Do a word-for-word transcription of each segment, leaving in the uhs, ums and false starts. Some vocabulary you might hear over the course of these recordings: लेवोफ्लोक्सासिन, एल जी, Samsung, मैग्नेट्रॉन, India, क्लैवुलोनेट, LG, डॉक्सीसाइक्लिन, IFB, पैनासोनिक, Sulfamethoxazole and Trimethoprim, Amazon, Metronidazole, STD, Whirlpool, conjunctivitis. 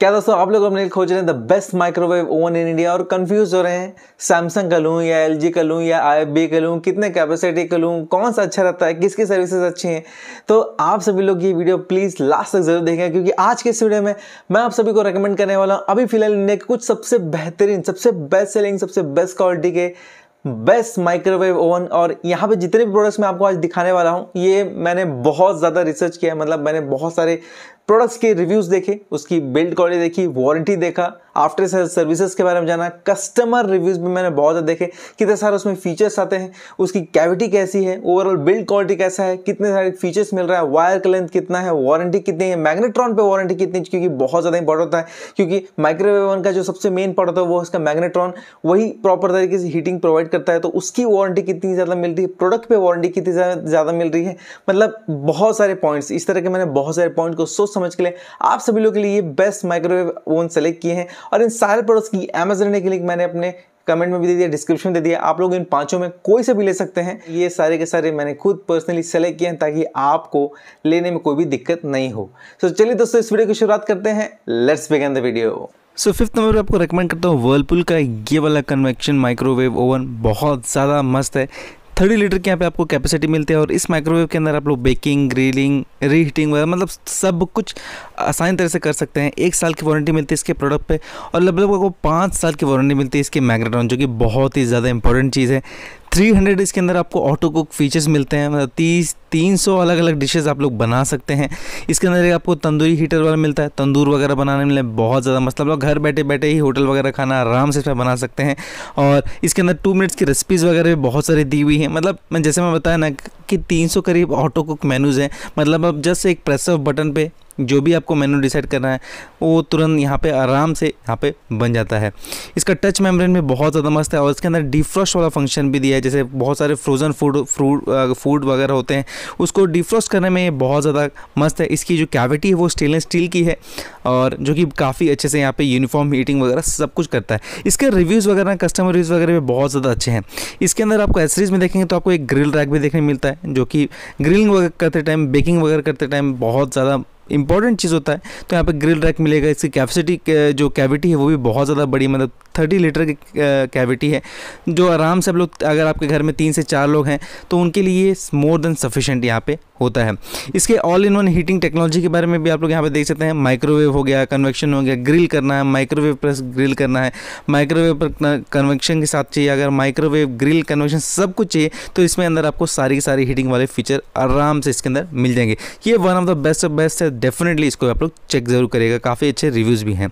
क्या दोस्तों आप लोग अपने खोज रहे हैं the best microwave oven in India और कंफ्यूज हो रहे हैं सैमसंग का लूँ या एल जी का लूँ या आई एफ बी का लूँ, कितने कैपेसिटी का लूँ, कौन सा अच्छा रहता है, किसकी सर्विसेज अच्छी हैं, तो आप सभी लोग ये वीडियो प्लीज़ लास्ट तक जरूर देखें क्योंकि आज के इस वीडियो में मैं आप सभी को रिकमेंड करने वाला हूँ अभी फिलहाल इंडिया के कुछ सबसे बेहतरीन, सबसे बेस्ट सेलिंग, सबसे बेस्ट क्वालिटी के बेस्ट माइक्रोवेव ओवन। और यहाँ पे जितने भी प्रोडक्ट्स मैं आपको आज दिखाने वाला हूँ ये मैंने बहुत ज़्यादा रिसर्च किया है, मतलब मैंने बहुत सारे प्रोडक्ट्स के रिव्यूज़ देखे, उसकी बिल्ड क्वालिटी देखी, वारंटी देखा, आफ्टर सेल सर्विसेज के बारे में जाना, कस्टमर रिव्यूज़ भी मैंने बहुत ज़्यादा देखे, कितने सारे उसमें फीचर्स आते हैं, उसकी कैविटी कैसी है, ओवरऑल बिल्ड क्वालिटी कैसा है, कितने सारे फीचर्स मिल रहा है, वायर का लेंथ कितना है, वारंटी कितनी है, मैग्नेट्रॉन पे वारंटी कितनी, क्योंकि बहुत ज़्यादा इंपॉर्टेंट होता है क्योंकि माइक्रोवेव ओवन का जो सबसे मेन पार्ट होता है वो उसका मैग्नेट्रॉन, वही प्रॉपर तरीके से हीटिंग प्रोवाइड करता है, तो उसकी वारंटी कितनी ज़्यादा मिलती है, प्रोडक्ट पर वारंटी कितनी ज़्यादा मिल रही है, मतलब बहुत सारे पॉइंट्स। इस तरह के मैंने बहुत सारे पॉइंट को सोच समझ के लिए आप सभी लोगों के लिए बेस्ट माइक्रोवेव ओवन सेलेक्ट किए हैं और इन सारे प्रोडक्ट्स की अमेजन की लिंक मैंने अपने कमेंट में भी दे दिया, डिस्क्रिप्शन में दे दिया, आप लोग इन पांचों में कोई से भी ले सकते हैं। ये सारे के सारे मैंने खुद पर्सनली सेलेक्ट किए हैं ताकि आपको लेने में कोई भी दिक्कत नहीं हो। तो so, चलिए दोस्तों इस वीडियो की शुरुआत करते हैं, let's begin the video. So fifth number पर आपको रेकमेंड करता हूँ व्हर्लपूल का ये वाला कन्वेक्शन माइक्रोवेव ओवन, बहुत ज़्यादा मस्त है। थर्टी लीटर के यहाँ पे आपको कैपेसिटी मिलती है और इस माइक्रोवेव के अंदर आप लोग बेकिंग, ग्रिलिंग, रीहीटिंग वगैरह मतलब सब कुछ आसानी तरह से कर सकते हैं। एक साल की वारंटी मिलती है इसके प्रोडक्ट पे और लगभग आपको पाँच साल की वारंटी मिलती है इसके मैग्नेट्रॉन, जो कि बहुत ही ज़्यादा इंपॉर्टेंट चीज़ है। थ्री हंड्रेड इसके अंदर आपको ऑटो कुक फीचर्स मिलते हैं, मतलब तीस तीन सौ अलग अलग डिशेस आप लोग बना सकते हैं। इसके अंदर आपको तंदूरी हीटर वाला मिलता है, तंदूर वगैरह बनाने में बहुत ज़्यादा मस्त, मतलब घर बैठे बैठे ही होटल वगैरह खाना आराम से इसमें बना सकते हैं। और इसके अंदर टू मिनट्स की रेसिपीज़ वगैरह भी बहुत सारी दी हुई हैं, मतलब जैसे मैं बताया ना कि तीन सौ करीब ऑटो कुक मेनूज़ हैं, मतलब आप जस्ट एक प्रेस ऑफ बटन पर जो भी आपको मेनू डिसाइड करना है वो तुरंत यहाँ पे आराम से यहाँ पे बन जाता है। इसका टच मेम्ब्रेन में बहुत ज़्यादा मस्त है और इसके अंदर डिफ्रॉस्ट वाला फंक्शन भी दिया है, जैसे बहुत सारे फ्रोज़न फूड फ्रूट फूड वगैरह होते हैं उसको डिफ्रॉस्ट करने में ये बहुत ज़्यादा मस्त है। इसकी जो कैविटी है वो स्टेनलेस स्टील की है और जो कि काफ़ी अच्छे से यहाँ पर यूनिफॉर्म हीटिंग वगैरह सब कुछ करता है। इसके रिव्यूज़ वगैरह कस्टमर रिव्यूज़ वगैरह भी बहुत ज़्यादा अच्छे हैं। इसके अंदर आपको एक्सेसरीज़ में देखेंगे तो आपको एक ग्रिल रैक भी देखने मिलता है, जो कि ग्रिलिंग वगैरह करते टाइम, बेकिंग वगैरह करते टाइम बहुत ज़्यादा इंपॉर्टेंट चीज़ होता है, तो यहाँ पे ग्रिल रैक मिलेगा। इसकी कैपेसिटी जो कैविटी है वो भी बहुत ज़्यादा बड़ी, मतलब थर्टी लीटर की कैविटी है, जो आराम से आप लोग अगर आपके घर में तीन से चार लोग हैं तो उनके लिए मोर देन सफिशेंट यहाँ पे होता है। इसके all in one heating technology के बारे में भी आप लोग यहाँ पे देख सकते हैं, माइक्रोवेव हो गया, कन्वेक्शन हो गया, ग्रिल करना है माइक्रोवेव प्लस ग्रिल करना है, माइक्रोवेव पर कन्वेक्शन के साथ चाहिए, अगर माइक्रोवेव ग्रिल कन्वेक्शन सब कुछ चाहिए तो इसमें अंदर आपको सारी की सारी हीटिंग वाले फीचर आराम से इसके अंदर मिल जाएंगे। ये one of the best of best है, डेफिनेटली इसको आप लोग चेक जरूर करिएगा, काफ़ी अच्छे रिव्यूज़ भी हैं।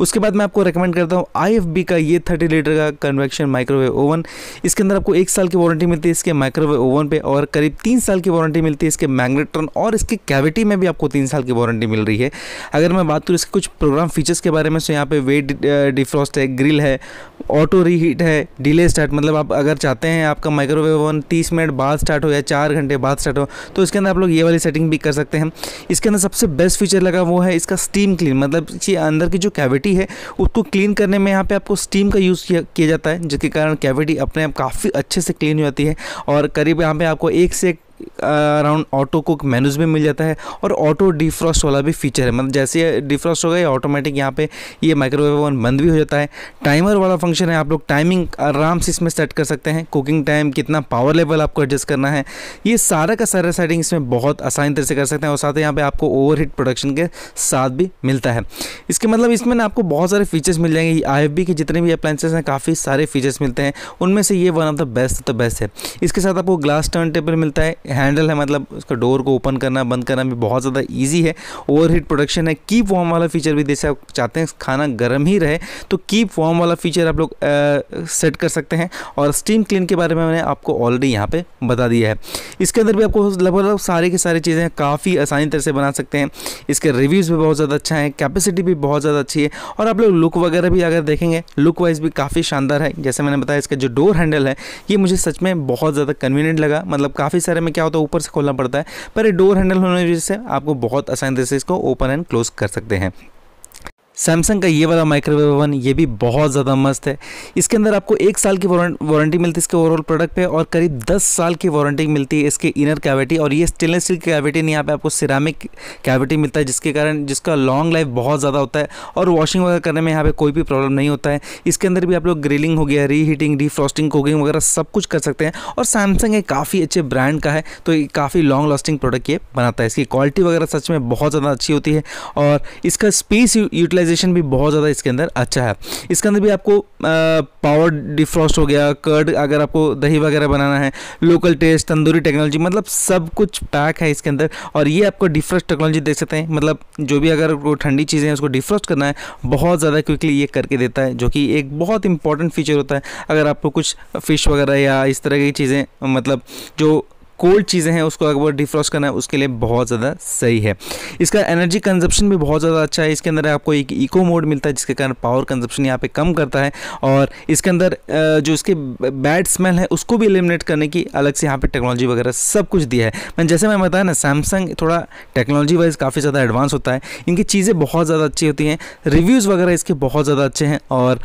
उसके बाद मैं आपको रेकमेंड करता हूँ आई एफ बी का ये थर्टी लीटर का कन्वेक्शन माइक्रोवेव ओवन। इसके अंदर आपको एक साल की वारंटी मिलती है इसके माइक्रोवेव ओवन पे और करीब तीन साल की वारंटी मिलती है इसके मैग्नेट्रॉन और इसकी कैविटी में भी आपको तीन साल की वारंटी मिल रही है। अगर मैं बात करूँ इसके कुछ प्रोग्राम फीचर्स के बारे में, तो यहाँ पे वेट डिफ्रॉस्ट है, ग्रिल है, ऑटो रीहीट है, डिले स्टार्ट, मतलब आप अगर चाहते हैं आपका माइक्रोवेव ओवन तीस मिनट बाद स्टार्ट हो या चार घंटे बाद स्टार्ट हो तो इसके अंदर आप लोग ये वाली सेटिंग भी कर सकते हैं। इसके अंदर सबसे बेस्ट फीचर लगा वो है इसका स्टीम क्लीन, मतलब ये अंदर की जो कैविटी है उसको क्लीन करने में यहाँ पे आपको स्टीम का यूज़ किया किया जाता है, जिसके कारण कैविटी अपने आप काफ़ी अच्छे से क्लीन हो जाती है। और करीब यहाँ पे आपको एक से अराउंड ऑटो कुक मेनूज भी मिल जाता है और ऑटो डिफ्रॉस्ट वाला भी फीचर है, मतलब जैसे डिफ्रॉस्ट हो गया ऑटोमेटिक यहाँ पे ये माइक्रोवेव ओवन बंद भी हो जाता है। टाइमर वाला फंक्शन है, आप लोग टाइमिंग आराम से इसमें सेट कर सकते हैं, कुकिंग टाइम कितना, पावर लेवल आपको एडजस्ट करना है, ये सारा का सारा सेटिंग इसमें बहुत आसानी तरह से कर सकते हैं और साथ ही यहाँ पर आपको ओवरहीट प्रोडक्शन के साथ भी मिलता है। इसके मतलब इसमें ना आपको बहुत सारे फीचर्स मिल जाएंगे, आई एफ बी के जितने भी अप्लाइंसेस हैं काफ़ी सारे फीचर्स मिलते हैं, उनमें से ये one of the best the best है। इसके साथ आपको ग्लास टर्न टेबल मिलता है, हैंडल है, मतलब उसका डोर को ओपन करना बंद करना भी बहुत ज़्यादा इजी है, ओवरहीट प्रोडक्शन है, कीप वार्म वाला फीचर भी, जैसे आप चाहते हैं खाना गर्म ही रहे तो कीप वार्म वाला फीचर आप लोग सेट कर सकते हैं। और स्टीम क्लीन के बारे में मैंने आपको ऑलरेडी यहाँ पे बता दिया है। इसके अंदर भी आपको लगभग सारी की सारी चीज़ें काफ़ी आसानी तरह से बना सकते हैं। इसके रिव्यूज़ भी बहुत ज़्यादा अच्छा है, कैपेसिटी भी बहुत ज़्यादा अच्छी है और आप लोग लुक वगैरह भी अगर देखेंगे लुक वाइज भी काफ़ी शानदार है। जैसे मैंने बताया इसका जो डोर हैंडल है ये मुझे सच में बहुत ज़्यादा कन्वीनियंट लगा, मतलब काफ़ी सारे में क्या होता है ऊपर से खोलना पड़ता है, पर ये डोर हैंडल होने की वजह से आपको बहुत आसानी से इसको ओपन एंड क्लोज कर सकते हैं। सैमसंग का ये वाला माइक्रोवेव ओवन ये भी बहुत ज़्यादा मस्त है। इसके अंदर आपको एक साल की वारंटी मिलती है इसके ओवरऑल प्रोडक्ट पे, और करीब दस साल की वारंटी मिलती है इसके इनर कैविटी। और ये स्टेनलेस स्टील कैविटी नहीं, यहाँ पे आपको सिरामिक कैविटी मिलता है, जिसके कारण जिसका लॉन्ग लाइफ बहुत ज़्यादा होता है और वॉशिंग वगैरह करने में यहाँ पर कोई भी प्रॉब्लम नहीं होता है। इसके अंदर भी आप लोग ग्रिलिंग हो गया, री हीटिंग, डी फ्रॉस्टिंग, कुकिंग वगैरह सब कुछ कर सकते हैं। और सैमसंग एक काफ़ी अच्छे ब्रांड का है, तो काफ़ी लॉन्ग लास्टिंग प्रोडक्ट ये बनाता है। इसकी क्वालिटी वगैरह सच में बहुत ज़्यादा अच्छी होती है, और इसका स्पेस यूटिलाइज भी बहुत ज़्यादा इसके अंदर अच्छा है। इसके अंदर भी आपको पावर डिफ्रॉस्ट हो गया, कर्ड अगर आपको दही वगैरह बनाना है, लोकल टेस्ट, तंदूरी टेक्नोलॉजी, मतलब सब कुछ पैक है इसके अंदर। और ये आपको डिफ्रॉस्ट टेक्नोलॉजी देख सकते हैं, मतलब जो भी अगर ठंडी चीज़ें हैं उसको डिफ्रॉस्ट करना है बहुत ज़्यादा क्विकली ये करके देता है, जो कि एक बहुत इंपॉर्टेंट फीचर होता है। अगर आपको कुछ फिश वगैरह या इस तरह की चीज़ें, मतलब जो कोल्ड चीज़ें हैं उसको अगर डिफ्रॉस्ट करना है उसके लिए बहुत ज़्यादा सही है। इसका एनर्जी कंजप्शन भी बहुत ज़्यादा अच्छा है। इसके अंदर आपको एक इको मोड मिलता है, जिसके कारण पावर कंजप्शन यहाँ पे कम करता है, और इसके अंदर जो इसके बैड स्मेल है उसको भी एलिमिनेट करने की अलग से यहाँ पे टेक्नोलॉजी वगैरह सब कुछ दिया है। मैं जैसे मैं बताया ना, सैमसंग थोड़ा टेक्नोलॉजी वाइज काफ़ी ज़्यादा एडवांस होता है, इनकी चीज़ें बहुत ज़्यादा अच्छी होती हैं, रिव्यूज़ वगैरह इसके बहुत ज़्यादा अच्छे हैं। और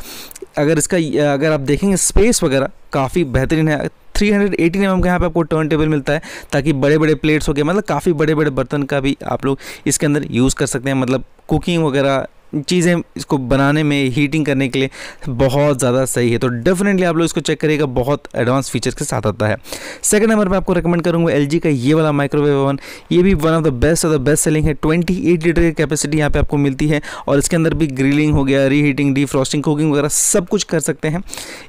अगर इसका अगर आप देखेंगे स्पेस वगैरह काफ़ी बेहतरीन है। तीन सौ अस्सी एमएम का यहाँ पे आपको टर्न टेबल मिलता है, ताकि बड़े बड़े प्लेट्स हो गए, मतलब काफ़ी बड़े बड़े बर्तन का भी आप लोग इसके अंदर यूज़ कर सकते हैं। मतलब कुकिंग वगैरह चीज़ें इसको बनाने में, हीटिंग करने के लिए बहुत ज़्यादा सही है। तो डेफिनेटली आप लोग इसको चेक करिएगा, बहुत एडवांस फीचर्स के साथ आता है। सेकंड नंबर पे आपको रेकमेंड करूँगा एलजी का ये वाला माइक्रोवेव ओवन, ये भी वन ऑफ द बेस्ट और द बेस्ट सेलिंग है। ट्वेंटी एट लीटर की कैपेसिटी यहाँ पे आपको मिलती है, और इसके अंदर भी ग्रिलिंग हो गया, री हीटिंग, डी फ्रॉस्टिंग, कुकिंग वगैरह सब कुछ कर सकते हैं।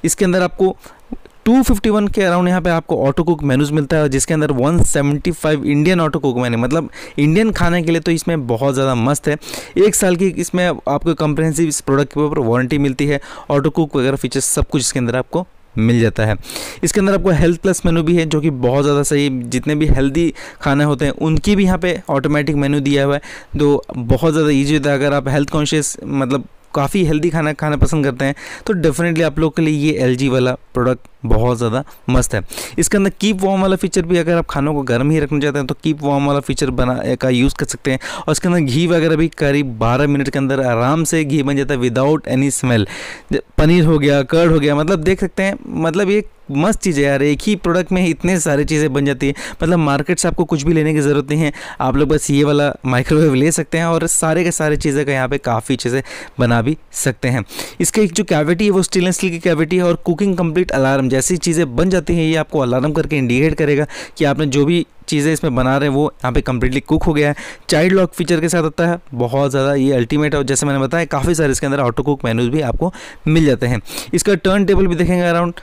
इसके अंदर आपको दो सौ इक्यावन के अराउंड यहाँ पे आपको ऑटो कुक मेनूज मिलता है, जिसके अंदर एक सौ पचहत्तर इंडियन ऑटो कुक मेनू, मतलब इंडियन खाने के लिए तो इसमें बहुत ज़्यादा मस्त है। एक साल की इसमें आपको कम्प्रहेंसिव इस प्रोडक्ट के ऊपर वारंटी मिलती है, ऑटो कुक वगैरह फीचर्स सब कुछ इसके अंदर आपको मिल जाता है। इसके अंदर आपको हेल्थ प्लस मेनू भी है, जो कि बहुत ज़्यादा सही, जितने भी हेल्दी खाने होते हैं उनकी भी यहाँ पे ऑटोमेटिक मेनू दिया हुआ है, तो बहुत ज़्यादा ईजी होता है। अगर आप हेल्थ कॉन्शियस, मतलब काफ़ी हेल्दी खाना खाना पसंद करते हैं, तो डेफिनेटली आप लोग के लिए ये एल जी वाला प्रोडक्ट बहुत ज़्यादा मस्त है। इसके अंदर कीप वार्म वाला फीचर भी, अगर आप खानों को गर्म ही रखना चाहते हैं तो कीप वार्म वाला फीचर बना का यूज़ कर सकते हैं। और इसके अंदर घी वगैरह भी करीब बारह मिनट के अंदर आराम से घी बन जाता है विदाउट एनी स्मेल। पनीर हो गया, कर्ड हो गया, मतलब देख सकते हैं, मतलब ये मस्त चीज़ है यार, एक ही प्रोडक्ट में इतने सारे चीज़ें बन जाती है, मतलब मार्केट से आपको कुछ भी लेने की ज़रूरत नहीं है, आप लोग बस ये वाला माइक्रोवेव ले सकते हैं और सारे के सारे चीज़ें का यहाँ पे काफ़ी चीज़ें बना भी सकते हैं। इसके एक जो कैविटी है वो स्टेनलेस स्टील की कैविटी है, और कुकिंग कंप्लीट अलार्म जैसी चीज़ें बन जाती हैं, ये आपको अलार्म करके इंडिकेट करेगा कि आपने जो भी चीज़ें इसमें बना रहे हैं वो यहाँ पे कम्प्लीटली कुक हो गया है। चाइल्ड लॉक फीचर के साथ आता है, बहुत ज़्यादा ये अल्टीमेट, और जैसे मैंने बताया काफ़ी सारे इसके अंदर ऑटो कुक मेनूज भी आपको मिल जाते हैं। इसका टर्न टेबल भी देखेंगे, अराउंड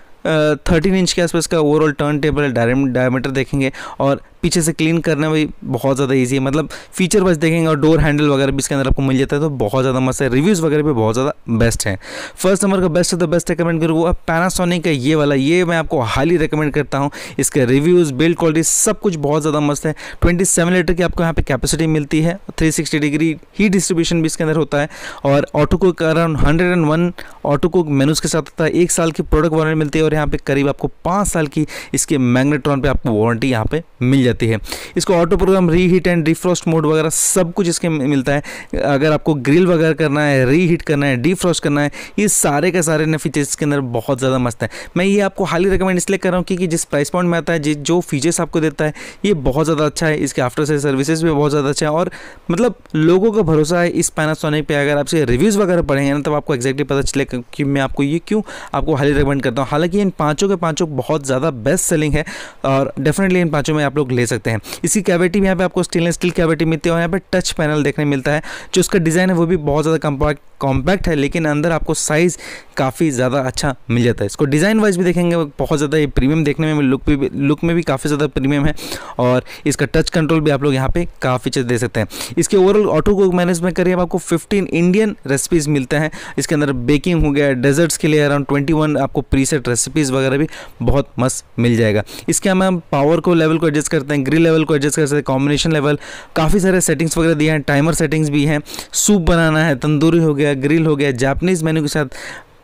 थर्टीन इंच के आसपास का ओवरऑल टर्न टेबल डायमीटर देखेंगे, और पीछे से क्लीन करना भी बहुत ज़्यादा इजी है, मतलब फीचर बस देखेंगे। और डोर हैंडल वगैरह भी इसके अंदर आपको मिल जाता है, तो बहुत ज़्यादा मस्त है, रिव्यूज़ वगैरह भी बहुत ज़्यादा बेस्ट हैं। फर्स्ट नंबर का best of the best recommend करूँगा पैनासोनिक का ये वाला, ये मैं आपको हाईली रिकमेंड करता हूँ। इसके रिव्यूज़, बिल्ड क्वालिटी सब कुछ बहुत ज़्यादा मस्त है। ट्वेंटी सेवन लीटर की आपको यहाँ पर कैपेसिटी मिलती है, three sixty degree heat distribution भी इसके अंदर होता है, और auto cook around hundred and one auto cook menus के साथ होता है। एक साल की प्रोडक्ट वारंटी मिलती है, और यहाँ पर करीब आपको पाँच साल की इसके मैग्नेट्रॉन पर आपको वारंटी यहाँ पर मिल जाती है। इसको auto programme, reheat and refrost mode वगैरह सब कुछ इसके मिलता है। अगर आपको ग्रिल वगैरह करना है, रीहीट करना है, डीफ्रॉस्ट करना है, ये सारे के सारे नए फीचर्स इसके अंदर बहुत ज़्यादा मस्त है। मैं ये आपको हाईली रिकमेंड इसलिए कर रहा हूँ क्योंकि जिस प्राइस पॉइंट में आता है, जिस जो फीचर्स आपको देता है ये बहुत ज़्यादा अच्छा है। इसके आफ्टर सेल सर्विसेज भी बहुत ज़्यादा अच्छा है, और मतलब लोगों का भरोसा है इस पैनासोनिक पे। अगर आपसे रिव्यूज़ वगैरह पढ़ेंगे ना, तब आपको एक्जैक्टली पता चलेगा कि मैं आपको ये क्यों आपको हाईली रिकमेंड करता हूँ। हालाँकि इन पाँचों के पाँचों बहुत ज़्यादा बेस्ट सेलिंग है, और डेफिनेटली इन पाँचों में आप लोग ले सकते हैं। इसकी कैविटी में यहाँ पे आपको स्टेनलेस स्टील कैविटी मिलती है, और यहाँ पे टच पैनल देखने मिलता है। जो उसका डिज़ाइन है वो भी बहुत ज़्यादा कॉम्पैक्ट कॉम्पैक्ट है, लेकिन अंदर आपको साइज़ काफ़ी ज़्यादा अच्छा मिल जाता है। इसको डिज़ाइन वाइज भी देखेंगे, बहुत ज़्यादा ये प्रीमियम देखने में, लुक भी लुक में भी काफ़ी ज़्यादा प्रीमियम है, और इसका टच कंट्रोल भी आप लोग यहाँ पे काफ़ी चीज़ दे सकते हैं। इसके ओवरऑल ऑटो कुक मैनेज में करिए, आपको पंद्रह इंडियन रेसिपीज़ मिलते हैं। इसके अंदर बेकिंग हो गया, डेजर्ट्स के लिए अराउंड ट्वेंटी वन आपको प्रीसेट रेसिपीज़ वगैरह भी बहुत मस्त मिल जाएगा। इसके हम पावर को लेवल को एडजस्ट करते हैं, ग्रिल लेवल को एडजस्ट कर सकते हैं, कॉम्बिनेशन लेवल, काफ़ी सारे सेटिंग्स वगैरह दिए हैं, टाइमर सेटिंग्स भी हैं, सूप बनाना है, तंदूरी हो गया, ग्रिल हो गया, जापानीज़ मेन्यू के साथ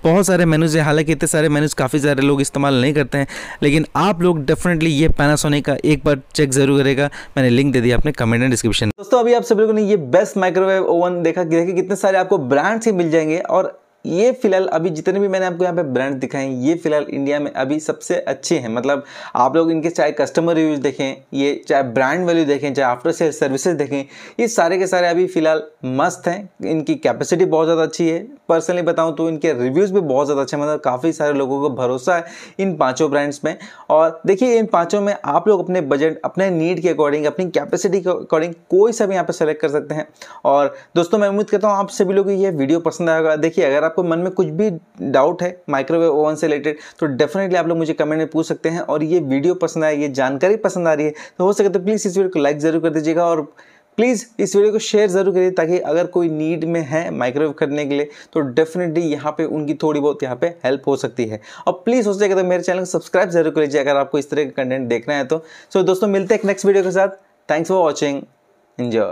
बहुत सारे मेनूज़ हैं, हालांकि इतने सारे मेनूज़ काफ़ी सारे लोग इस्तेमाल नहीं करते हैं, लेकिन आप लोग डेफिनेटली ये पैनासोनिक का एक बार चेक जरूर करेगा। मैंने लिंक दे दिया अपने कमेंट एंड डिस्क्रिप्शन। दोस्तों अभी आप सभी लोगों ने ये बेस्ट माइक्रोवेव ओवन देखा, देखिए कितने सारे आपको ब्रांड्स ही मिल जाएंगे, और ये फिलहाल अभी जितने भी मैंने आपको यहाँ पे ब्रांड दिखाए हैं ये फिलहाल इंडिया में अभी सबसे अच्छे हैं। मतलब आप लोग इनके चाहे कस्टमर रिव्यूज देखें, ये चाहे ब्रांड वैल्यू देखें, चाहे आफ्टर सेल सर्विसेज देखें, ये सारे के सारे अभी फिलहाल मस्त हैं। इनकी कैपेसिटी बहुत ज़्यादा अच्छी है। पर्सनली बताऊँ तो इनके रिव्यूज़ भी बहुत ज़्यादा अच्छे हैं, मतलब काफ़ी सारे लोगों को भरोसा है इन पाँचों ब्रांड्स में। और देखिए इन पाँचों में आप लोग अपने बजट, अपने नीड के अकॉर्डिंग, अपनी कैपेसिटी के अकॉर्डिंग कोई सा भी यहाँ पर सेलेक्ट कर सकते हैं। और दोस्तों मैं उम्मीद करता हूँ आप सभी लोगों को ये वीडियो पसंद आएगा। देखिए अगर आपको मन में कुछ भी डाउट है माइक्रोवेव ओवन से रिलेटेड तो डेफिनेटली आप लोग मुझे कमेंट में पूछ सकते हैं। और ये वीडियो पसंद आए, ये जानकारी पसंद आ रही है तो हो सके तो प्लीज़ इस वीडियो को लाइक ज़रूर कर दीजिएगा, और प्लीज़ इस वीडियो को शेयर ज़रूर करिए, ताकि अगर कोई नीड में है माइक्रोवेव करने के लिए तो डेफिनेटली यहाँ पे उनकी थोड़ी बहुत यहाँ पे हेल्प हो सकती है। और प्लीज़ हो सके तो मेरे चैनल को सब्सक्राइब जरूर कर लीजिए अगर आपको इस तरह का कंटेंट देखना है तो। सो दोस्तों मिलते हैं नेक्स्ट वीडियो के साथ। Thanks for watching, enjoy.